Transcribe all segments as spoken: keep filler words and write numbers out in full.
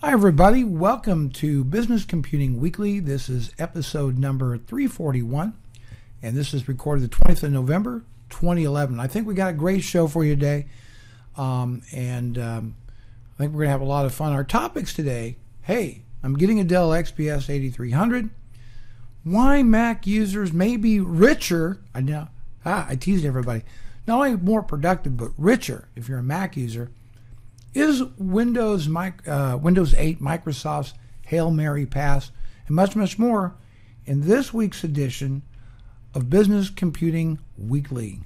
Hi everybody, welcome to Business Computing Weekly. This is episode number three forty-one, and this is recorded the twentieth of November, twenty eleven. I think we got a great show for you today, um, and um, I think we're going to have a lot of fun. Our topics today, hey, I'm getting a Dell X P S eighty-three hundred, why Mac users may be richer, I know, ah, I teased everybody, not only more productive, but richer if you're a Mac user. Is Windows uh, Windows eight Microsoft's Hail Mary pass, and much, much more in this week's edition of Business Computing Weekly.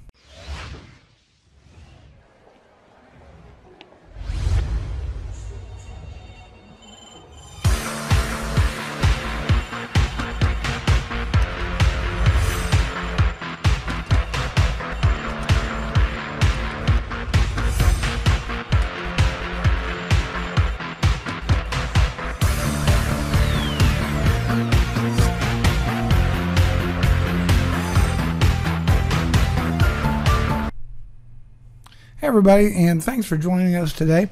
Everybody, and thanks for joining us today.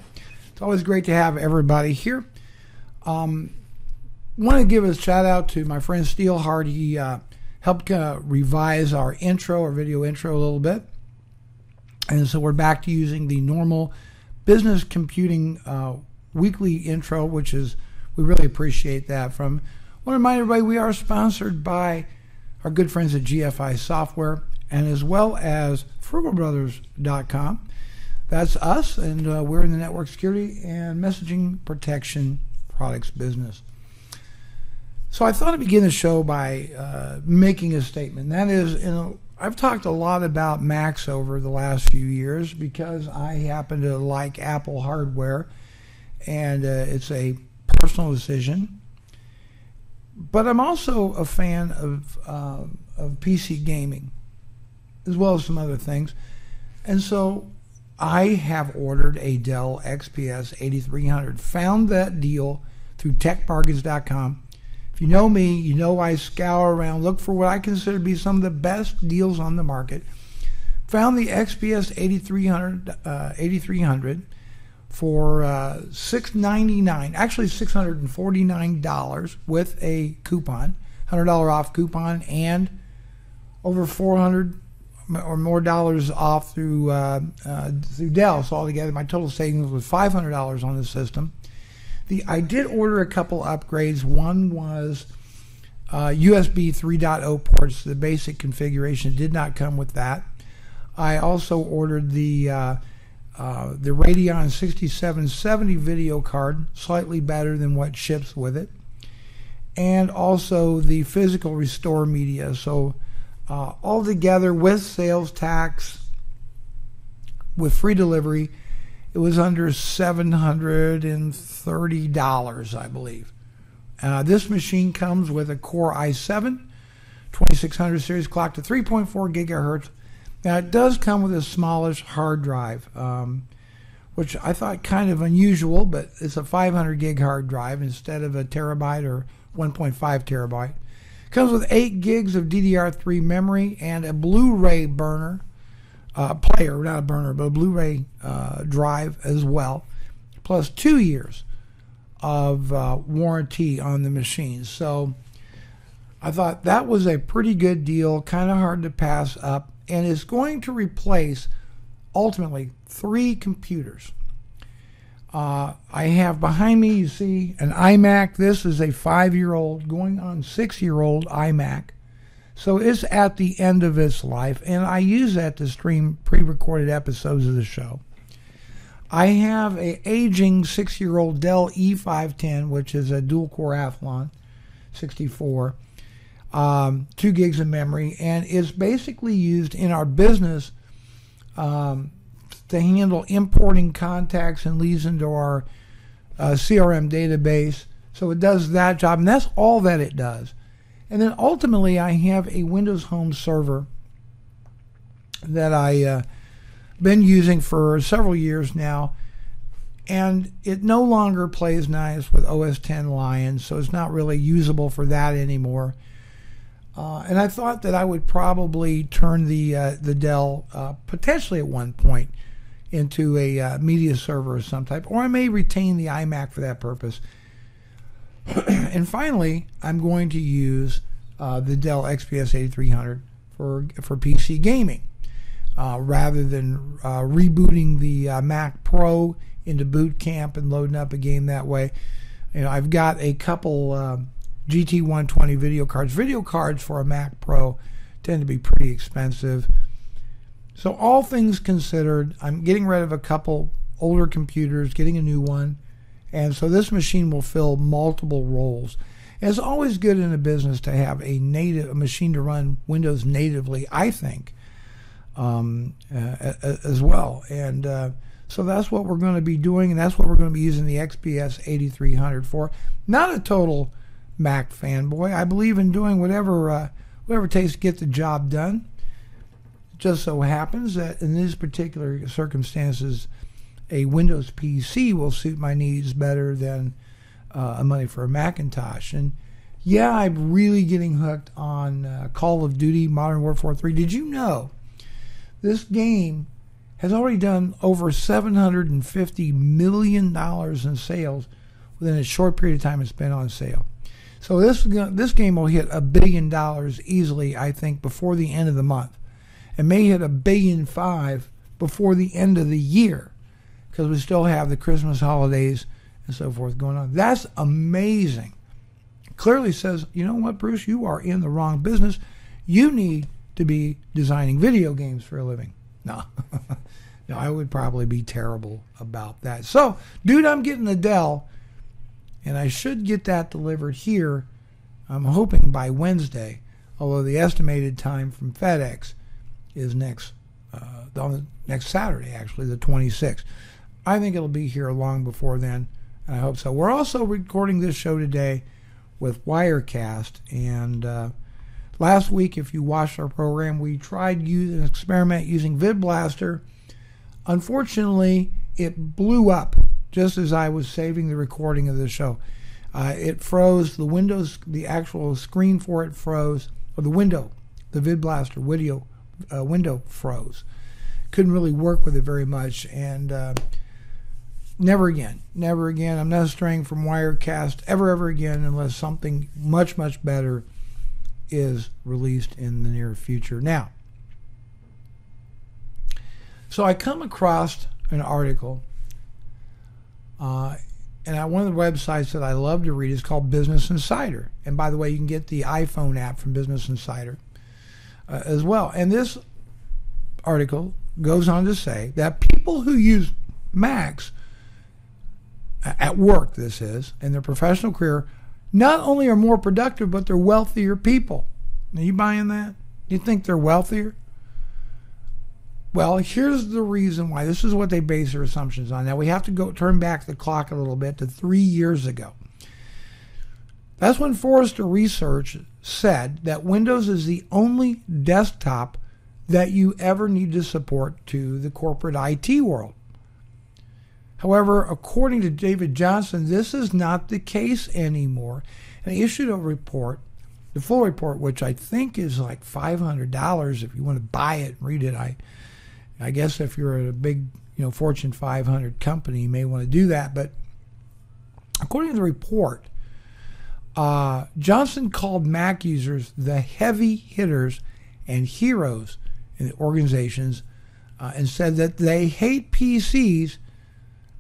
It's always great to have everybody here. Um, want to give a shout out to my friend Steele Hardy. He uh, helped uh, revise our intro, our video intro a little bit, and so we're back to using the normal Business Computing uh, Weekly intro, which is we really appreciate that. From want to remind everybody we are sponsored by our good friends at G F I Software, and as well as frugal brothers dot com. That's us, and uh, we're in the network security and messaging protection products business. So I thought I'd begin the show by uh, making a statement. That is, you know, I've talked a lot about Macs over the last few years because I happen to like Apple hardware, and uh, it's a personal decision. But I'm also a fan of, uh, of P C gaming, as well as some other things. And so I have ordered a Dell X P S eighty-three hundred. Found that deal through tech bargains dot com. If you know me, you know I scour around, look for what I consider to be some of the best deals on the market. Found the X P S eighty-three hundred for uh, six ninety-nine, actually six hundred forty-nine dollars with a coupon, one hundred dollars off coupon, and over four hundred dollars or more dollars off through uh, uh, through Dell. So altogether, my total savings was five hundred dollars on the system. The I did order a couple upgrades. One was uh, U S B three point oh ports. The basic configuration did not come with that. I also ordered the uh, uh, the Radeon sixty-seven seventy video card, slightly better than what ships with it, and also the physical restore media. So Uh, all together with sales tax, with free delivery, it was under seven hundred thirty dollars, I believe. Uh, this machine comes with a Core i seven twenty-six hundred series clock to three point four gigahertz. Now it does come with a smallish hard drive, um, which I thought kind of unusual, but it's a five hundred gig hard drive instead of a terabyte or one point five terabyte. Comes with eight gigs of D D R three memory and a Blu-ray burner, uh, player, not a burner, but a Blu-ray uh, drive as well, plus two years of uh, warranty on the machine. So I thought that was a pretty good deal, kind of hard to pass up, and it's going to replace, ultimately, three computers. Uh, I have behind me, you see, an iMac. This is a five-year-old, going on six-year-old iMac. So it's at the end of its life, and I use that to stream pre-recorded episodes of the show. I have a aging six-year-old Dell E five ten, which is a dual-core Athlon sixty-four, um, two gigs of memory, and it's basically used in our business um, to handle importing contacts and leads into our uh, C R M database. So it does that job, and that's all that it does. And then ultimately, I have a Windows Home server that I've uh, been using for several years now, and it no longer plays nice with O S ten Lion, so it's not really usable for that anymore. Uh, and I thought that I would probably turn the, uh, the Dell uh, potentially at one point into a uh, media server of some type, or I may retain the iMac for that purpose. And finally, I'm going to use uh, the Dell X P S eighty-three hundred for, for P C gaming. Uh, rather than uh, rebooting the uh, Mac Pro into Boot Camp and loading up a game that way, you know, I've got a couple uh, G T one twenty video cards. Video cards for a Mac Pro tend to be pretty expensive. So all things considered, I'm getting rid of a couple older computers, getting a new one, and so this machine will fill multiple roles. And it's always good in a business to have a native a machine to run Windows natively, I think. Um, uh, as well, and uh, so that's what we're going to be doing, and that's what we're going to be using the X P S eighty-three hundred for. Not a total Mac fanboy. I believe in doing whatever uh, whatever it takes to get the job done. It just so happens that in these particular circumstances, a Windows P C will suit my needs better than uh, a money for a Macintosh. And yeah, I'm really getting hooked on uh, Call of Duty Modern Warfare three. Did you know this game has already done over seven hundred fifty million dollars in sales within a short period of time it's been on sale? So this, this game will hit a billion dollars easily, I think, before the end of the month. It may hit a billion five before the end of the year, because we still have the Christmas holidays and so forth going on. That's amazing. Clearly says, you know what, Bruce, you are in the wrong business. You need to be designing video games for a living. No. No, I would probably be terrible about that. So, dude, I'm getting a Dell, and I should get that delivered here, I'm hoping, by Wednesday, although the estimated time from FedEx is next uh, the, next Saturday, actually, the twenty-sixth. I think it'll be here long before then, and I hope so. We're also recording this show today with Wirecast, and uh, last week, if you watched our program, we tried use an experiment using VidBlaster. Unfortunately, it blew up just as I was saving the recording of the show. Uh, it froze. The Windows, the actual screen for it froze, or the window, the VidBlaster video uh, window froze. Couldn't really work with it very much, and uh, never again, never again. I'm not straying from Wirecast ever, ever again, unless something much, much better is released in the near future. Now, so I come across an article, uh, and I, one of the websites that I love to read is called Business Insider. And by the way, you can get the iPhone app from Business Insider uh, as well. And this article goes on to say that people who use Macs at work, this is, in their professional career, not only are more productive, but they're wealthier people. Are you buying that? You think they're wealthier? Well, here's the reason why. This is what they base their assumptions on. Now, we have to go turn back the clock a little bit to three years ago. That's when Forrester Research said that Windows is the only desktop that you ever need to support to the corporate I T world. However, according to David Johnson, this is not the case anymore. And he issued a report, the full report, which I think is like five hundred dollars if you want to buy it and read it. I, I guess if you're at a big, you know, Fortune five hundred company, you may want to do that. But according to the report, uh, Johnson called Mac users the heavy hitters and heroes in the organizations, uh, and said that they hate P Cs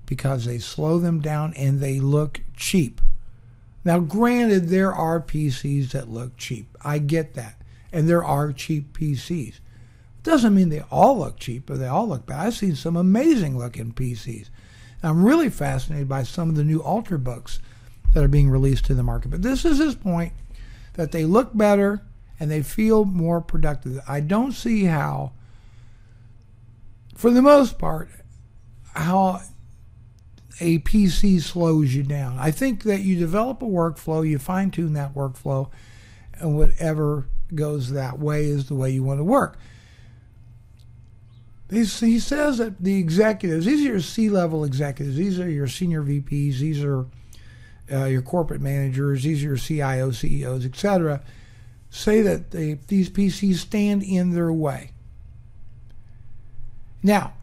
because they slow them down and they look cheap. Now, granted, there are P Cs that look cheap. I get that. And there are cheap P Cs. It doesn't mean they all look cheap or they all look bad. I've seen some amazing looking P Cs. And I'm really fascinated by some of the new Ultrabooks that are being released to the market. But this is his point, that they look better and they feel more productive. I don't see how, for the most part, how a P C slows you down. I think that you develop a workflow, you fine-tune that workflow, and whatever goes that way is the way you want to work. He's, he says that the executives, these are your C-level executives, these are your senior V Ps, these are uh, your corporate managers, these are your C I Os, C E Os, et cetera, say that they, these P Cs stand in their way. Now,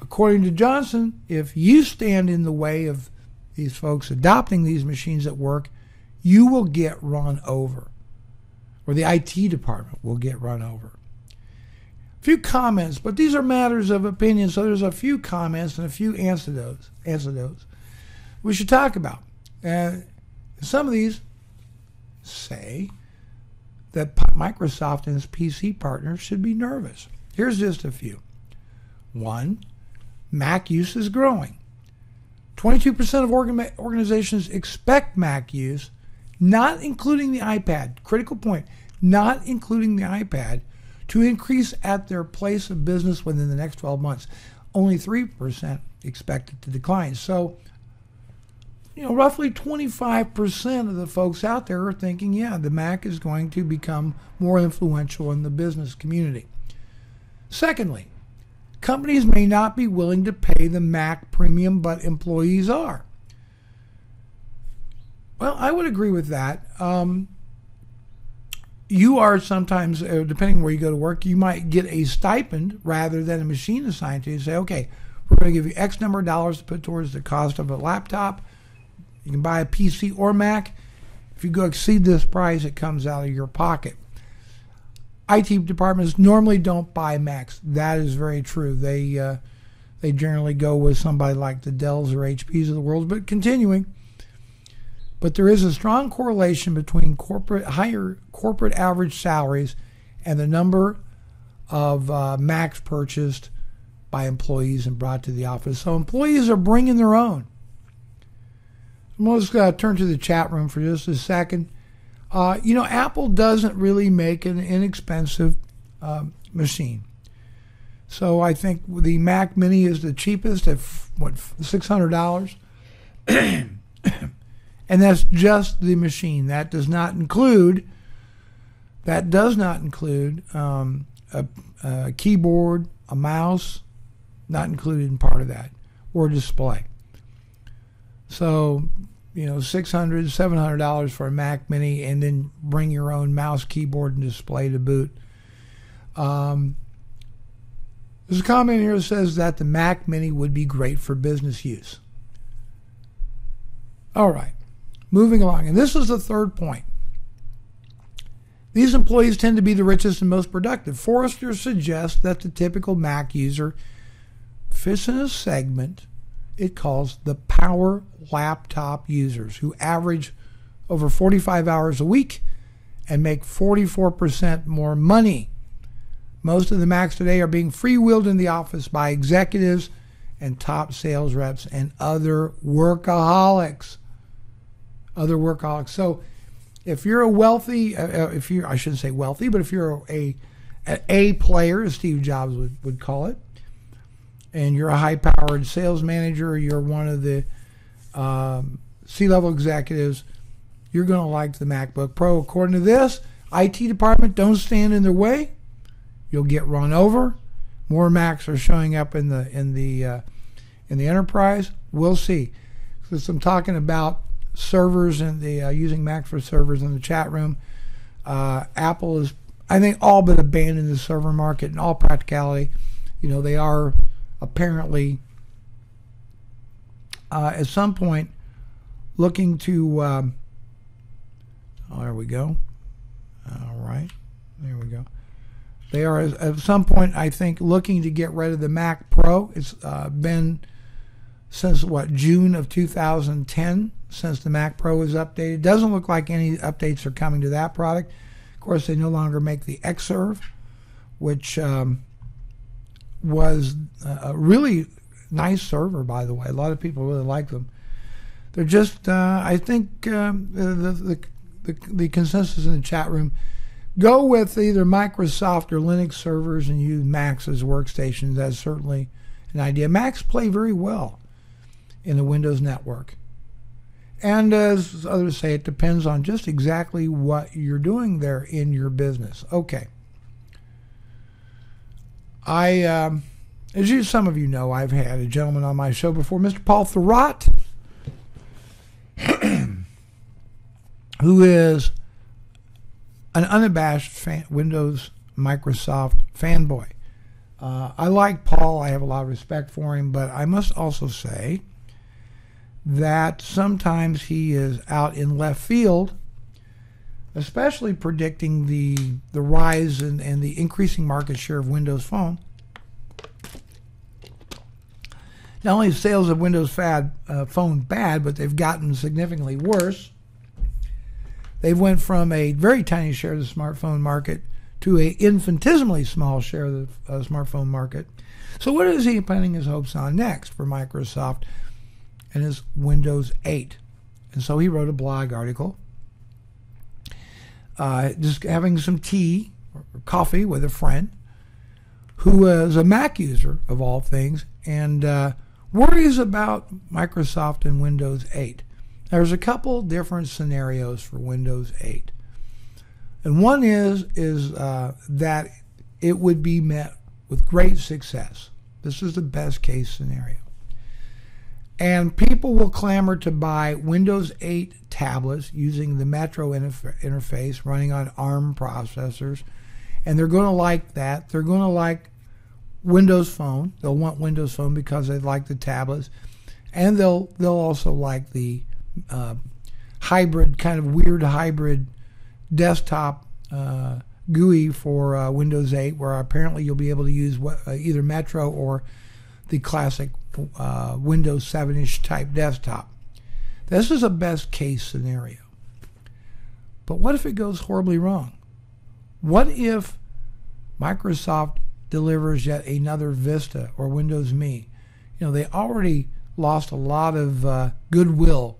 According to Johnson, if you stand in the way of these folks adopting these machines at work, you will get run over, or the I T department will get run over. A few comments, but these are matters of opinion, so there's a few comments and a few anecdotes, anecdotes we should talk about. Uh, some of these say that Microsoft and its P C partners should be nervous. Here's just a few. One, Mac use is growing. twenty-two percent of organ organizations expect Mac use, not including the iPad, critical point, not including the iPad, to increase at their place of business within the next twelve months. Only three percent expected to decline. So, you know, roughly twenty-five percent of the folks out there are thinking, yeah, the Mac is going to become more influential in the business community. Secondly, companies may not be willing to pay the Mac premium, but employees are. Well, I would agree with that. Um, you are sometimes, uh, depending where you go to work, you might get a stipend rather than a machine assigned to you. Say, okay, we're going to give you X number of dollars to put towards the cost of a laptop. You can buy a P C or Mac. If you go exceed this price, it comes out of your pocket. I T departments normally don't buy Macs. That is very true. They uh, they generally go with somebody like the Dells or H Ps of the world. But continuing, but there is a strong correlation between corporate higher corporate average salaries and the number of uh, Macs purchased by employees and brought to the office. So employees are bringing their own. Let's uh, turn to the chat room for just a second. Uh, you know, Apple doesn't really make an inexpensive uh, machine. So I think the Mac Mini is the cheapest at, what, six hundred dollars? And that's just the machine. That does not include, that does not include um, a, a keyboard, a mouse, not included in part of that, or display. So, you know, six hundred, seven hundred dollars for a Mac Mini, and then bring your own mouse, keyboard, and display to boot. Um, there's a comment here that says that the Mac Mini would be great for business use. All right, moving along. And this is the third point. These employees tend to be the richest and most productive. Forrester suggests that the typical Mac user fits in a segment it calls the power laptop users, who average over forty-five hours a week and make forty-four percent more money. Most of the Macs today are being freewheeled in the office by executives and top sales reps and other workaholics. Other workaholics. So if you're a wealthy, uh, if you I shouldn't say wealthy, but if you're a, a, a player, as Steve Jobs would, would call it, and you're a high-powered sales manager, you're one of the um, C-level executives, you're going to like the MacBook Pro. According to this, I T department, don't stand in their way. You'll get run over. More Macs are showing up in the in the uh, in the enterprise. We'll see. Since I'm talking about servers and the uh, using Macs for servers in the chat room, uh, Apple is, I think, all but abandoned the server market in all practicality. You know, they are apparently uh, at some point looking to um, oh, there we go all right there we go they are at some point, I think, looking to get rid of the Mac Pro. It's uh, been since what, June of two thousand ten since the Mac Pro was updated. Doesn't look like any updates are coming to that product. Of course, they no longer make the Xserve, which um, was a really nice server, by the way. A lot of people really like them. They're just, uh, I think, um, the, the, the, the consensus in the chat room, go with either Microsoft or Linux servers and use Macs as workstations. That's certainly an idea. Macs play very well in the Windows network. And as others say, it depends on just exactly what you're doing there in your business. Okay. I, um, as you, some of you know, I've had a gentleman on my show before, Mister Paul Thurrott, who is an unabashed fan, Windows Microsoft fanboy. Uh, I like Paul. I have a lot of respect for him, but I must also say that sometimes he is out in left field, especially predicting the the rise and, and the increasing market share of Windows Phone. Not only is sales of Windows fad, uh, Phone bad, but they've gotten significantly worse. They went from a very tiny share of the smartphone market to an infinitesimally small share of the uh, smartphone market. So what is he pinning his hopes on next for Microsoft and his Windows eight? And so he wrote a blog article, uh, just having some tea or coffee with a friend who is a Mac user, of all things, and uh, worries about Microsoft and Windows eight. There's a couple different scenarios for Windows eight. And one is, is uh, that it would be met with great success. This is the best case scenario. And people will clamor to buy Windows eight tablets using the Metro interf interface running on ARM processors. And they're going to like that. They're going to like Windows Phone. They'll want Windows Phone because they like the tablets. And they'll, they'll also like the uh, hybrid, kind of weird hybrid desktop uh, G U I for uh, Windows eight, where apparently you'll be able to use either Metro or the classic uh, Windows seven-ish type desktop. This is a best case scenario. But what if it goes horribly wrong? What if Microsoft delivers yet another Vista or Windows Me? You know, they already lost a lot of uh, goodwill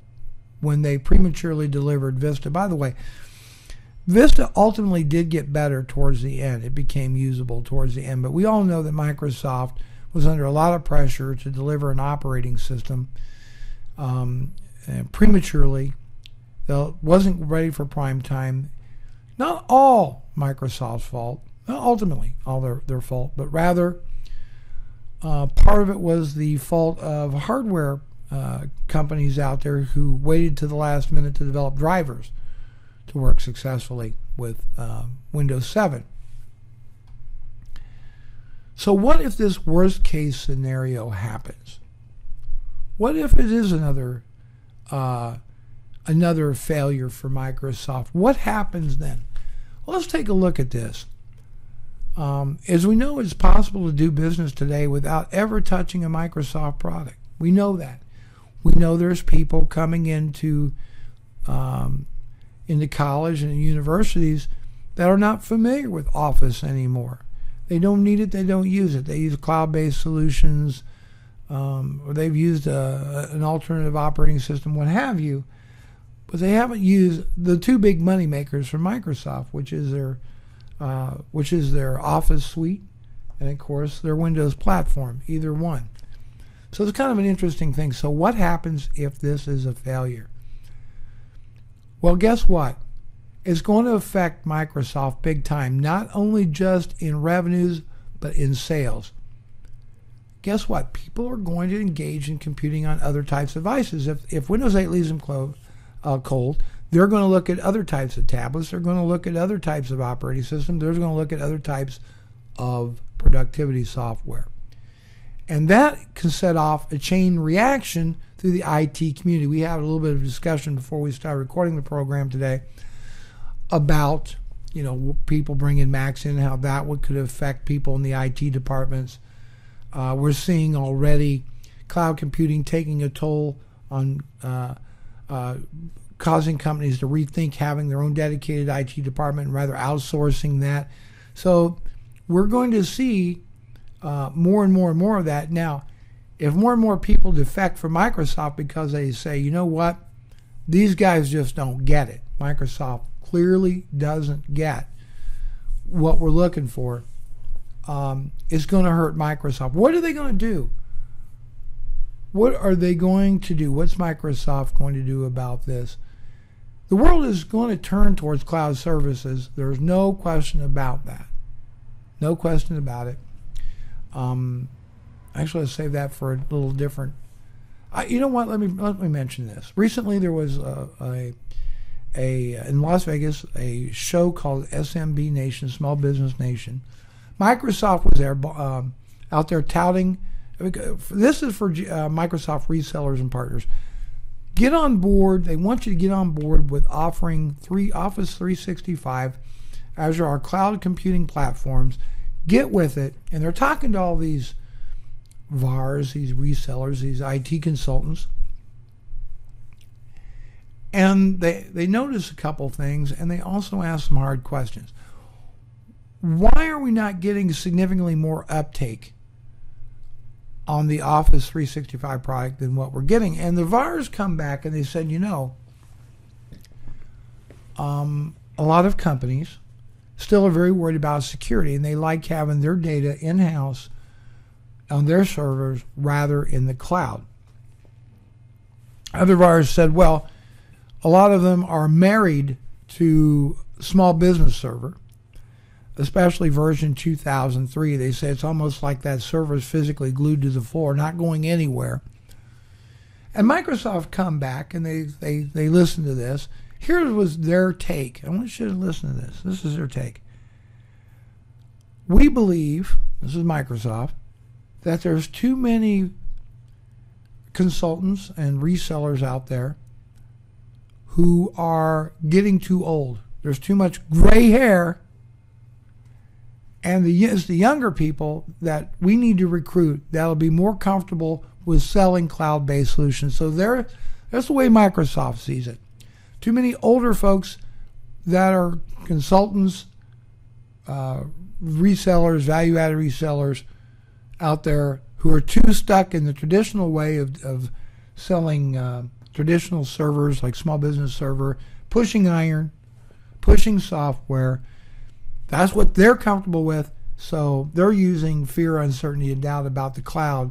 when they prematurely delivered Vista. By the way, Vista ultimately did get better towards the end. It became usable towards the end. But we all know that Microsoft was under a lot of pressure to deliver an operating system um, and prematurely. It wasn't ready for prime time. Not all Microsoft's fault, not ultimately all their, their fault, but rather uh, part of it was the fault of hardware uh, companies out there who waited to the last minute to develop drivers to work successfully with uh, Windows seven. So what if this worst case scenario happens? What if it is another uh, another failure for Microsoft? What happens then? Well, let's take a look at this. Um, as we know, it's possible to do business today without ever touching a Microsoft product. We know that. We know there's people coming into um, into college and universities that are not familiar with Office anymore. They don't need it, they don't use it. They use cloud-based solutions, um, or they've used a, an alternative operating system, what have you, but they haven't used the two big money makers from Microsoft, which is their, uh, which is their Office suite and, of course, their Windows platform, either one. So it's kind of an interesting thing. So what happens if this is a failure? Well, guess what? It's going to affect Microsoft big time, not only just in revenues, but in sales. Guess what? People are going to engage in computing on other types of devices. If, if Windows eight leaves them close, uh, cold, they're going to look at other types of tablets. They're going to look at other types of operating systems. They're going to look at other types of productivity software. And that can set off a chain reaction through the I T community. We had a little bit of discussion before we started recording the program today about, you know, people bringing Macs in, how that would, could affect people in the I T departments. Uh, we're seeing already cloud computing taking a toll on uh, uh, causing companies to rethink having their own dedicated I T department and rather outsourcing that. So we're going to see Uh, more and more and more of that. Now, if more and more people defect from Microsoft because they say, you know what, these guys just don't get it. Microsoft clearly doesn't get what we're looking for. Um, it's going to hurt Microsoft. What are they going to do? What are they going to do? What's Microsoft going to do about this? The world is going to turn towards cloud services. There's no question about that. No question about it. Um, actually, I'll save that for a little different. I, you know what? Let me let me mention this. Recently, there was a, a a in Las Vegas a show called S M B Nation, Small Business Nation, Microsoft was there um, out there touting. This is for uh, Microsoft resellers and partners. Get on board. They want you to get on board with offering three Office three sixty-five, Azure, our cloud computing platforms. Get with it. And they're talking to all these V A Rs, these resellers, these I T consultants. And they, they notice a couple things, and they also ask some hard questions. Why are we not getting significantly more uptake on the Office three sixty-five product than what we're getting? And the V A Rs come back and they said, you know, um, a lot of companies still are very worried about security, and they like having their data in-house on their servers rather in the cloud. Other V A Rs said, well, a lot of them are married to Small Business Server, especially version two thousand three. They say it's almost like that server is physically glued to the floor, not going anywhere. And Microsoft come back and they, they, they listen to this. Here was their take. I want you to listen to this. This is their take. We believe, this is Microsoft, that there's too many consultants and resellers out there who are getting too old. There's too much gray hair. And the, it's the younger people that we need to recruit that'll be more comfortable with selling cloud-based solutions. So there, that's the way Microsoft sees it. Too many older folks that are consultants, uh, resellers, value-added resellers out there who are too stuck in the traditional way of, of selling uh, traditional servers like Small Business Server, pushing iron, pushing software. That's what they're comfortable with, so they're using fear, uncertainty, and doubt about the cloud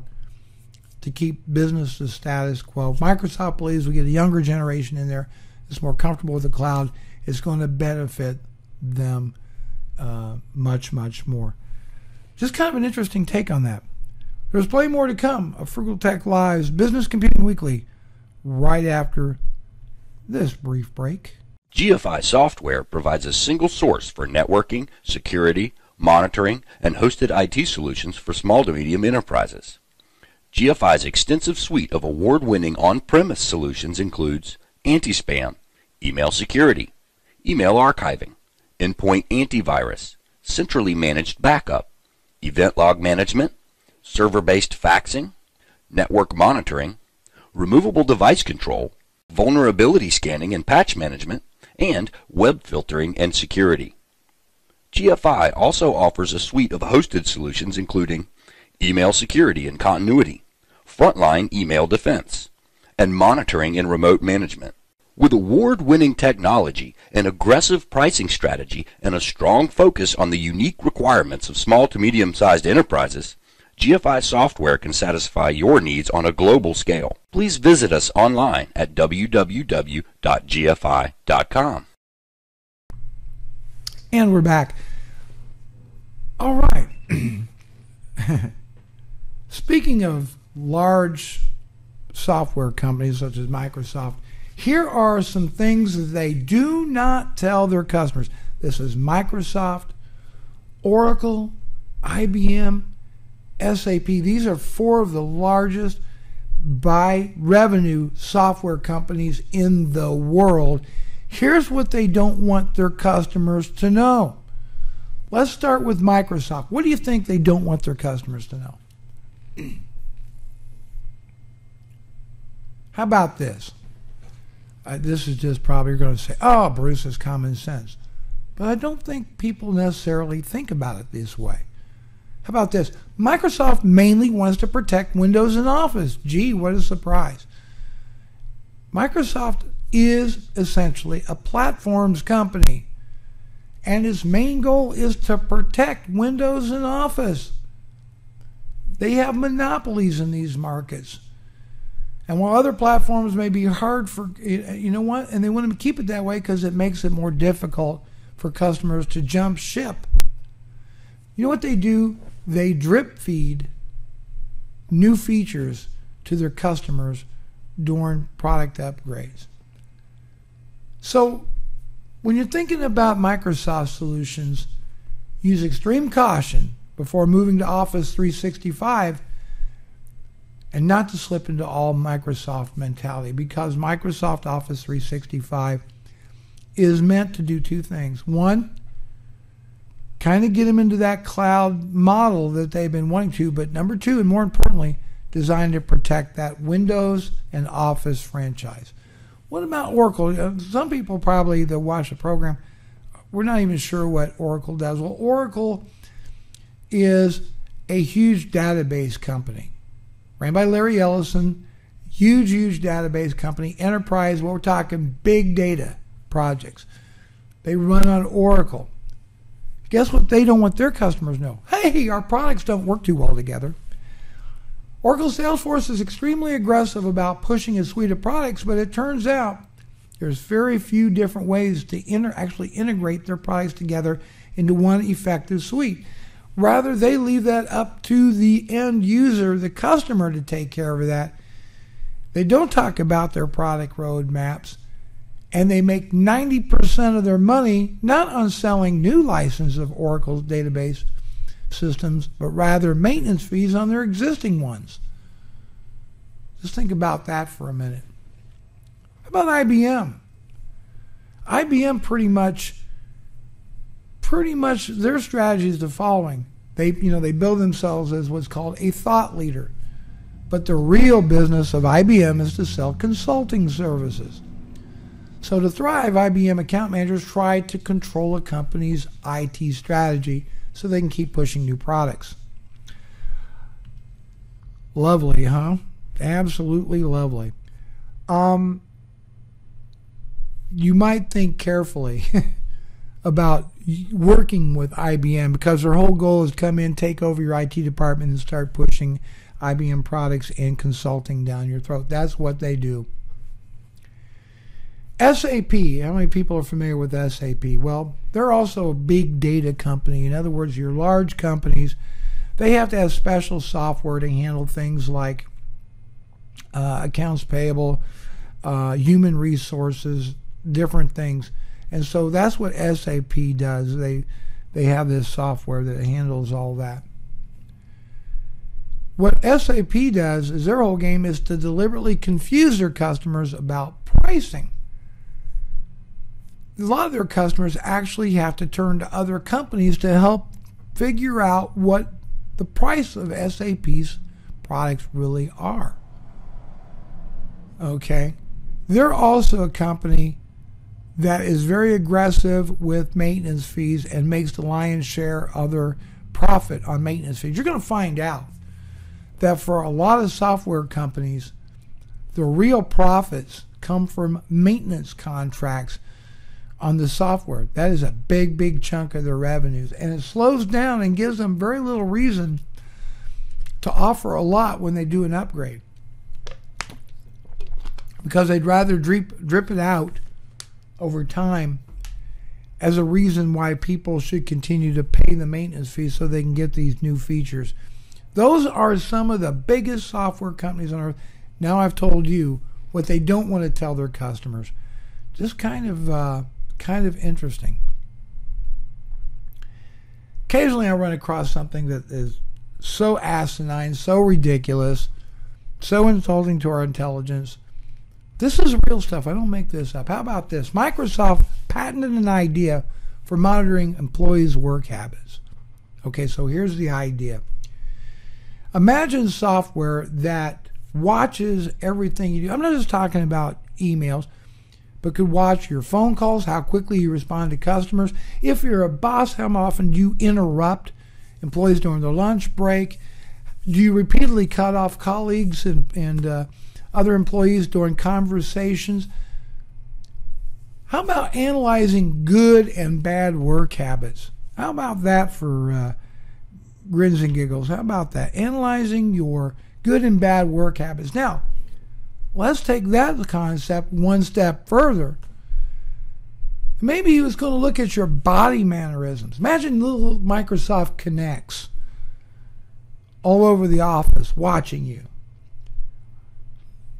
to keep business the status quo. Microsoft believes we get a younger generation in there that's more comfortable with the cloud. It's going to benefit them uh, much, much more. Just kind of an interesting take on that. There's plenty more to come of Frugal Tech Live's Business Computing Weekly right after this brief break. G F I Software provides a single source for networking, security, monitoring, and hosted I T solutions for small to medium enterprises. G F I's extensive suite of award-winning on-premise solutions includes anti-spam, email security, email archiving, endpoint antivirus, centrally managed backup, event log management, server-based faxing, network monitoring, removable device control, vulnerability scanning and patch management, and web filtering and security. G F I also offers a suite of hosted solutions including email security and continuity, frontline email defense, and monitoring and remote management. With award-winning technology, an aggressive pricing strategy, and a strong focus on the unique requirements of small to medium-sized enterprises, G F I Software can satisfy your needs on a global scale. Please visit us online at w w w dot g f i dot com. And we're back. All right. Speaking of large software companies such as Microsoft, here are some things that they do not tell their customers. This is Microsoft, Oracle, I B M, S A P. These are four of the largest by revenue software companies in the world. Here's what they don't want their customers to know. Let's start with Microsoft. What do you think they don't want their customers to know? How about this? Uh, this is just probably going to say, oh, Bruce, is common sense. But I don't think people necessarily think about it this way. How about this? Microsoft mainly wants to protect Windows and Office. Gee, what a surprise. Microsoft is essentially a platforms company, and its main goal is to protect Windows and Office. They have monopolies in these markets. And while other platforms may be hard for, you know what, and they want to keep it that way because it makes it more difficult for customers to jump ship. You know what they do? They drip feed new features to their customers during product upgrades. So when you're thinking about Microsoft solutions, use extreme caution before moving to Office three sixty-five, and not to slip into all Microsoft mentality, because Microsoft Office three sixty-five is meant to do two things. One, kind of get them into that cloud model that they've been wanting to, but number two, and more importantly, designed to protect that Windows and Office franchise. What about Oracle? Some people probably that watch the program, we're not even sure what Oracle does. Well, Oracle is a huge database company, ran by Larry Ellison, huge, huge database company, enterprise, well, we're talking big data projects. They run on Oracle. Guess what they don't want their customers to know? Hey, our products don't work too well together. Oracle Salesforce is extremely aggressive about pushing a suite of products, but it turns out there's very few different ways to inter actually integrate their products together into one effective suite. Rather, they leave that up to the end user, the customer, to take care of that. They don't talk about their product roadmaps, and they make ninety percent of their money not on selling new licenses of Oracle's database systems, but rather maintenance fees on their existing ones. Just think about that for a minute. How about I B M? I B M pretty much pretty much their strategy is the following. They, you know, they build themselves as what's called a thought leader. But the real business of I B M is to sell consulting services. So to thrive, I B M account managers try to control a company's I T strategy so they can keep pushing new products. Lovely, huh? Absolutely lovely. Um, you might think carefully about working with I B M, because their whole goal is come in, take over your I T department, and start pushing I B M products and consulting down your throat. That's what they do. S A P, how many people are familiar with S A P? Well, they're also a big data company. In other words, your large companies, they have to have special software to handle things like uh, accounts payable, uh, human resources, different things. And so that's what S A P does. They, they have this software that handles all that. What S A P does is their whole game is to deliberately confuse their customers about pricing. A lot of their customers actually have to turn to other companies to help figure out what the price of S A P's products really are. Okay. They're also a company that is very aggressive with maintenance fees and makes the lion's share of their profit on maintenance fees. You're going to find out that for a lot of software companies, the real profits come from maintenance contracts on the software. That is a big, big chunk of their revenues. And it slows down and gives them very little reason to offer a lot when they do an upgrade, because they'd rather drip, drip it out over time as a reason why people should continue to pay the maintenance fees so they can get these new features. Those are some of the biggest software companies on earth. Now I've told you what they don't want to tell their customers. Just kind of... Uh, kind of interesting. Occasionally I run across something that is so asinine, so ridiculous, so insulting to our intelligence. This is real stuff. I don't make this up. How about this? Microsoft patented an idea for monitoring employees' work habits. Okay, so here's the idea. Imagine software that watches everything you do. I'm not just talking about emails, but could watch your phone calls, how quickly you respond to customers. If you're a boss, how often do you interrupt employees during their lunch break? Do you repeatedly cut off colleagues and, and uh, other employees during conversations? How about analyzing good and bad work habits? How about that for uh, grins and giggles? How about that? Analyzing your good and bad work habits. Now, let's take that concept one step further. Maybe he was going to look at your body mannerisms. Imagine little Microsoft Connects all over the office watching you.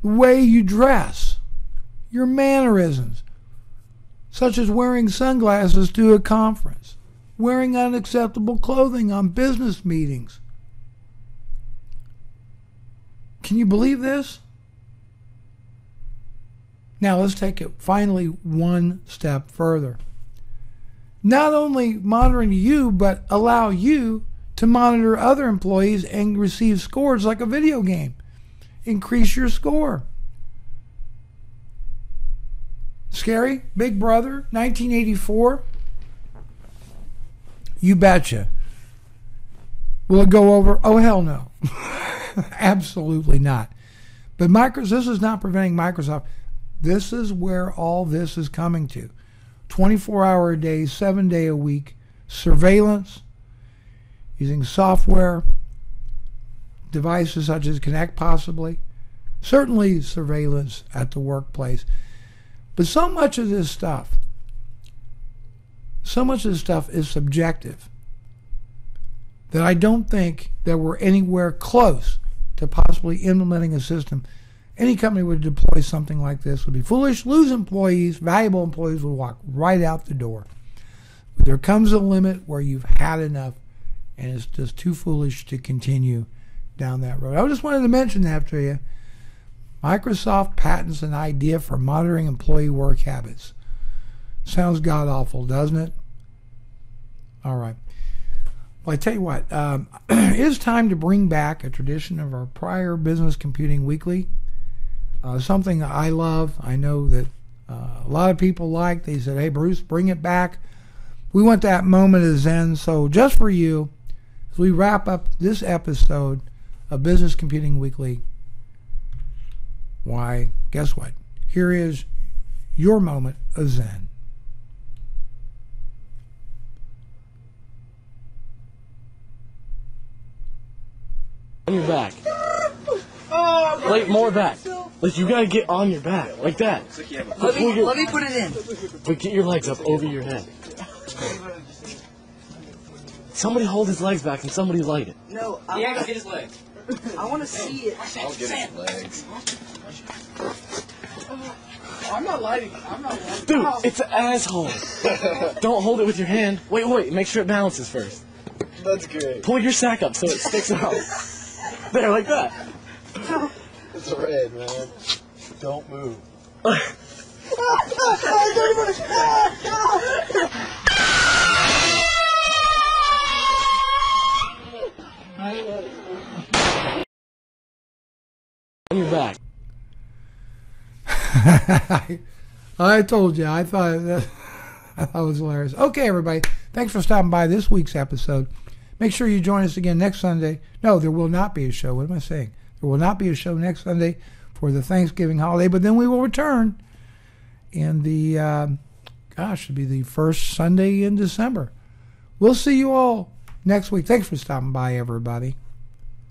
The way you dress, your mannerisms, such as wearing sunglasses to a conference, wearing unacceptable clothing on business meetings. Can you believe this? Now let's take it finally one step further. Not only monitoring you, but allow you to monitor other employees and receive scores like a video game. Increase your score. Scary? Big Brother, nineteen eighty-four? You betcha. Will it go over? Oh, hell no. Absolutely not. But Microsoft, this is not preventing Microsoft. This is where all this is coming to. twenty-four hour a day, seven day a week, surveillance, using software, devices such as Kinect possibly, certainly surveillance at the workplace. But so much of this stuff, so much of this stuff is subjective that I don't think that we're anywhere close to possibly implementing a system. Any company would deploy something like this would be foolish, lose employees, valuable employees would walk right out the door. But there comes a limit where you've had enough and it's just too foolish to continue down that road. I just wanted to mention that to you. Microsoft patents an idea for monitoring employee work habits. Sounds god-awful, doesn't it? All right. Well, I tell you what, um, it is time to bring back a tradition of our prior Business Computing Weekly. Uh, something I love. I know that uh, a lot of people like. They said, hey, Bruce, bring it back. We want that moment of zen. So just for you, as we wrap up this episode of Business Computing Weekly, why, guess what? Here is your moment of zen. On your back. Oh, like, more back. Like, you gotta get on your back, like that. Let me, your, let me put it in. But get your legs up over your head. Somebody hold his legs back and somebody light it. No, I yeah, get his legs. I want to see it. I'll get his legs. I'm not lighting. I'm not lighting. Dude, oh. It's an asshole. Don't hold it with your hand. Wait, wait. Make sure it balances first. That's great. Pull your sack up so it sticks out. There, like that. It's red, man. Don't move. On your back. I, I told you. I thought that, that was hilarious. Okay, everybody. Thanks for stopping by this week's episode. Make sure you join us again next Sunday. No, there will not be a show. What am I saying? There will not be a show next Sunday for the Thanksgiving holiday, but then we will return in the, uh, gosh, it'll be the first Sunday in December. We'll see you all next week. Thanks for stopping by, everybody.